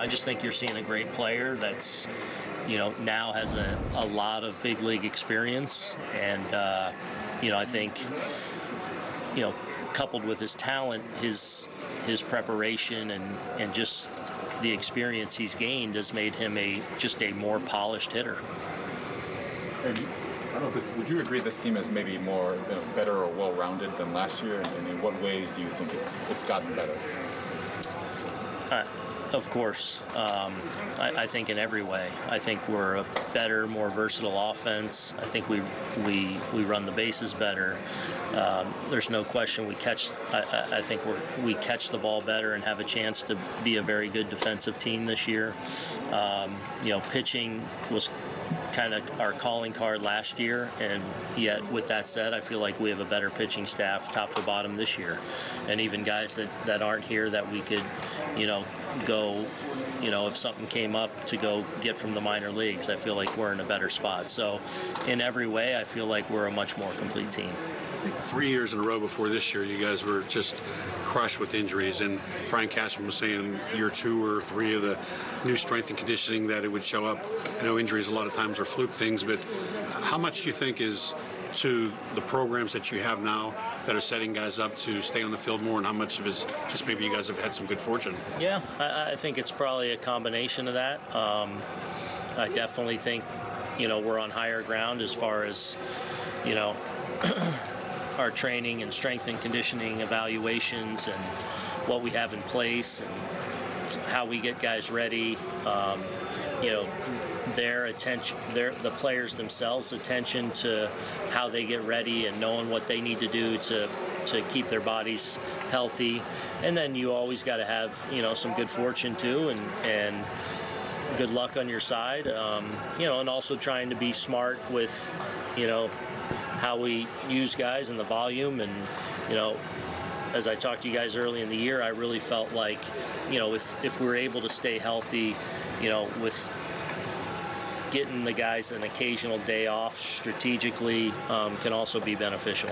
I just think you're seeing a great player that's, you know, now has a lot of big league experience, and you know, I think, you know, coupled with his talent, his preparation and just the experience he's gained has made him just a more polished hitter. And I don't know if this, would you agree this team is maybe more, you know, better or well-rounded than last year? And in what ways do you think it's gotten better? Of course. I think in every way. I think we're a better, more versatile offense. I think we run the bases better. There's no question we catch. I think we catch the ball better and have a chance to be a very good defensive team this year. You know, pitching was kind of our calling card last year, and yet with that said, I feel like we have a better pitching staff top to bottom this year, and even guys that aren't here that we could, you know, go, you know, if something came up to go get from the minor leagues, I feel like we're in a better spot. So in every way, I feel like we're a much more complete team. I think 3 years in a row before this year, you guys were just crushed with injuries, and Brian Cashman was saying year 2 or 3 of the new strength and conditioning that it would show up. I know injuries a lot of times are fluke things, but how much do you think is to the programs that you have now that are setting guys up to stay on the field more, and how much of it is just maybe you guys have had some good fortune? Yeah, I think it's probably a combination of that. I definitely think, you know, we're on higher ground as far as, you know, our training and strength and conditioning evaluations and what we have in place and how we get guys ready. You know, their attention, the players themselves' attention to how they get ready and knowing what they need to do to keep their bodies healthy. And then you always got to have, you know, some good fortune too, and good luck on your side. You know, and also trying to be smart with, you know, how we use guys and the volume. And, you know, as I talked to you guys early in the year, I really felt like, you know, if we're able to stay healthy, you know, with getting the guys an occasional day off strategically, can also be beneficial.